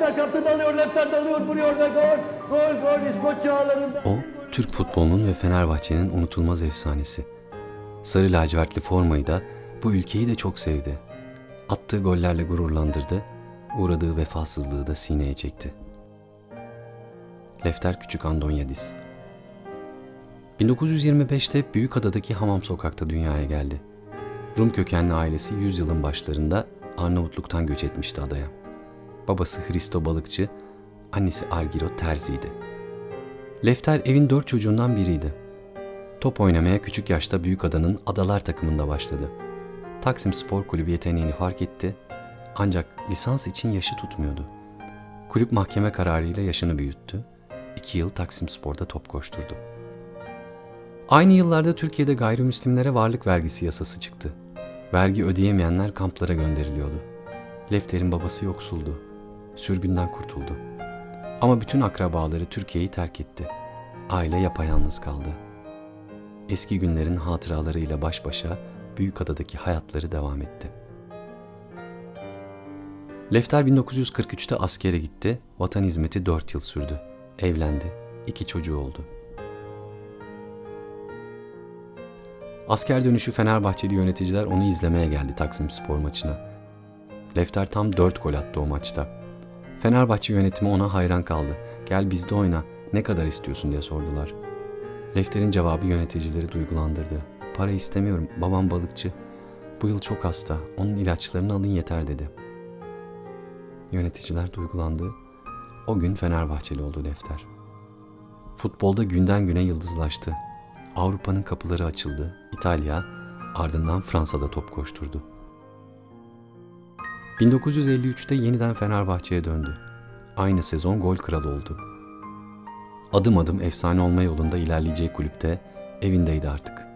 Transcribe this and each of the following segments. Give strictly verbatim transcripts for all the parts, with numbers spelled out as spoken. Lefter kaptırma alıyor, Lefter dalıyor, vuruyor ve gol, gol, gol, İskoçya ağlarında. O, Türk futbolunun ve Fenerbahçe'nin unutulmaz efsanesi. Sarı lacivertli formayı da, bu ülkeyi de çok sevdi. Attığı gollerle gururlandırdı, uğradığı vefasızlığı da sineye çekti. Lefter Küçükandonyadis. bin dokuz yüz yirmi beşte Büyükada'daki Hamam Sokak'ta dünyaya geldi. Rum kökenli ailesi yüzyılın başlarında Arnavutluk'tan göç etmişti adaya. Babası Hristo balıkçı, annesi Argyro terziydi. Lefter evin dört çocuğundan biriydi. Top oynamaya küçük yaşta Büyükada'nın Adalar takımında başladı. Taksim Spor Kulübü yeteneğini fark etti, ancak lisans için yaşı tutmuyordu. Kulüp mahkeme kararıyla yaşını büyüttü, iki yıl Taksim Spor'da top koşturdu. Aynı yıllarda Türkiye'de gayrimüslimlere varlık vergisi yasası çıktı. Vergi ödeyemeyenler kamplara gönderiliyordu. Lefter'in babası yoksuldu. Sürgünden kurtuldu. Ama bütün akrabaları Türkiye'yi terk etti. Aile yapayalnız kaldı. Eski günlerin hatıralarıyla baş başa Büyükada'daki hayatları devam etti. Lefter bin dokuz yüz kırk üçte askere gitti. Vatan hizmeti dört yıl sürdü. Evlendi. İki çocuğu oldu. Asker dönüşü Fenerbahçeli yöneticiler onu izlemeye geldi Taksim Spor maçına. Lefter tam dört gol attı o maçta. Fenerbahçe yönetimi ona hayran kaldı. "Gel bizde oyna, ne kadar istiyorsun?" diye sordular. Lefter'in cevabı yöneticileri duygulandırdı. "Para istemiyorum, babam balıkçı. Bu yıl çok hasta, onun ilaçlarını alın yeter" dedi. Yöneticiler duygulandı. O gün Fenerbahçeli oldu Lefter. Futbolda günden güne yıldızlaştı. Avrupa'nın kapıları açıldı, İtalya, ardından Fransa'da top koşturdu. bin dokuz yüz elli üçte yeniden Fenerbahçe'ye döndü. Aynı sezon gol kralı oldu. Adım adım efsane olma yolunda ilerleyeceği kulüpte, evindeydi artık.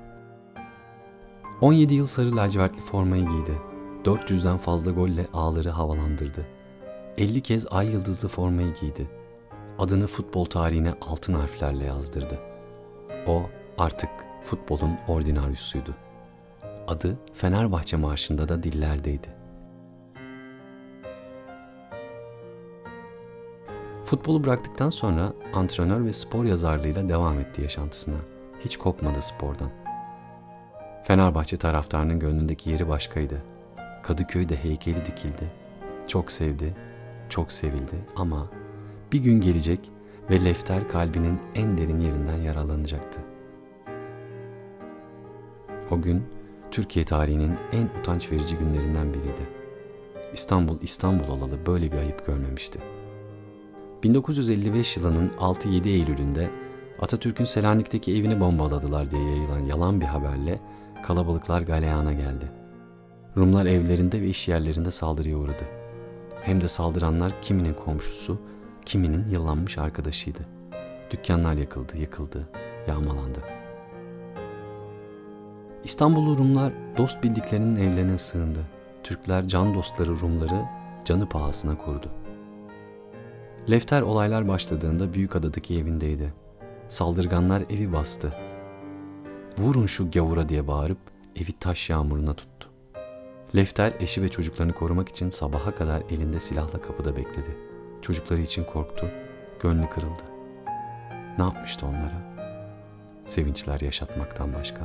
on yedi yıl sarı lacivertli formayı giydi. dört yüzden fazla golle ağları havalandırdı. elli kez ay yıldızlı formayı giydi. Adını futbol tarihine altın harflerle yazdırdı. O, artık futbolun ordinaryusuydu. Adı Fenerbahçe Marşı'nda da dillerdeydi. Futbolu bıraktıktan sonra antrenör ve spor yazarlığıyla devam etti yaşantısına. Hiç kopmadı spordan. Fenerbahçe taraftarının gönlündeki yeri başkaydı. Kadıköy'de heykeli dikildi. Çok sevdi, çok sevildi ama bir gün gelecek ve Lefter kalbinin en derin yerinden yaralanacaktı. O gün Türkiye tarihinin en utanç verici günlerinden biriydi. İstanbul İstanbul olalı böyle bir ayıp görmemişti. bin dokuz yüz elli beş yılının altı yedi Eylül'ünde Atatürk'ün Selanik'teki evini bombaladılar diye yayılan yalan bir haberle kalabalıklar galeyana geldi. Rumlar evlerinde ve iş yerlerinde saldırıya uğradı. Hem de saldıranlar kiminin komşusu, kiminin yıllanmış arkadaşıydı. Dükkanlar yakıldı, yıkıldı, yağmalandı. İstanbullu Rumlar dost bildiklerinin evlerine sığındı. Türkler can dostları Rumları canı pahasına korudu. Lefter olaylar başladığında Büyükada'daki evindeydi. Saldırganlar evi bastı. "Vurun şu gavura" diye bağırıp evi taş yağmuruna tuttu. Lefter eşi ve çocuklarını korumak için sabaha kadar elinde silahla kapıda bekledi. Çocukları için korktu, gönlü kırıldı. Ne yapmıştı onlara? Sevinçler yaşatmaktan başka.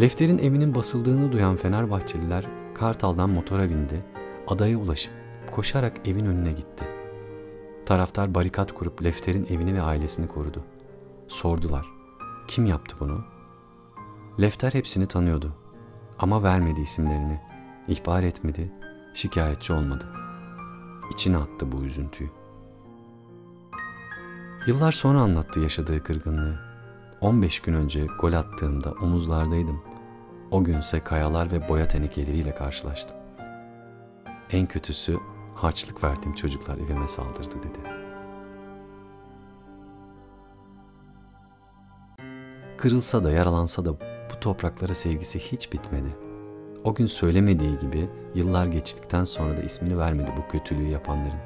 Lefter'in evinin basıldığını duyan Fenerbahçeliler Kartal'dan motora bindi, adaya ulaşıp koşarak evin önüne gitti. Taraftar barikat kurup Lefter'in evini ve ailesini korudu. Sordular, "Kim yaptı bunu?" Lefter hepsini tanıyordu ama vermedi isimlerini, ihbar etmedi, şikayetçi olmadı. İçine attı bu üzüntüyü. Yıllar sonra anlattı yaşadığı kırgınlığı. on beş gün önce gol attığımda omuzlardaydım. O günse kayalar ve boya tenekeleriyle karşılaştım. En kötüsü harçlık verdiğim çocuklar evime saldırdı dedi. Kırılsa da yaralansa da bu topraklara sevgisi hiç bitmedi. O gün söylemediği gibi yıllar geçtikten sonra da ismini vermedi bu kötülüğü yapanların.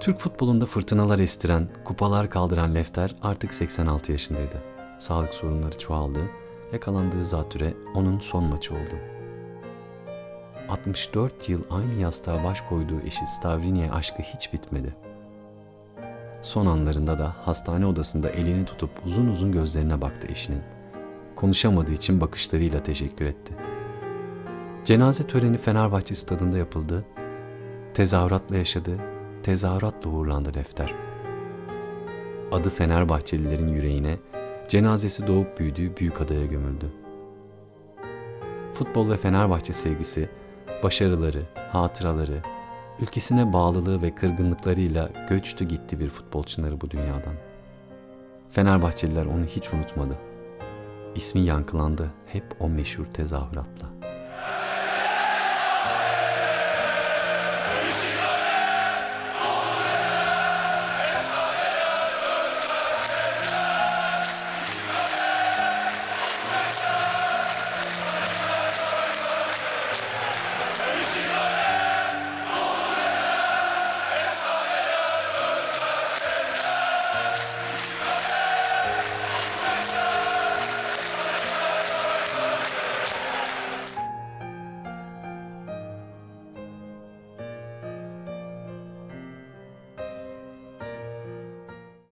Türk futbolunda fırtınalar estiren, kupalar kaldıran Lefter artık seksen altı yaşındaydı. Sağlık sorunları çoğaldı, yakalandığı zatüre onun son maçı oldu. altmış dört yıl aynı yastığa baş koyduğu eşi Stavrini'ye aşkı hiç bitmedi. Son anlarında da hastane odasında elini tutup uzun uzun gözlerine baktı eşinin. Konuşamadığı için bakışlarıyla teşekkür etti. Cenaze töreni Fenerbahçe stadında yapıldı. Tezahüratla yaşadı, tezahüratla uğurlandı Lefter. Adı Fenerbahçelilerin yüreğine, cenazesi doğup büyüdüğü Büyükada'ya gömüldü. Futbol ve Fenerbahçe sevgisi, başarıları, hatıraları, ülkesine bağlılığı ve kırgınlıklarıyla göçtü gitti bir futbol çınarı bu dünyadan. Fenerbahçeliler onu hiç unutmadı. İsmi yankılandı hep o meşhur tezahüratla.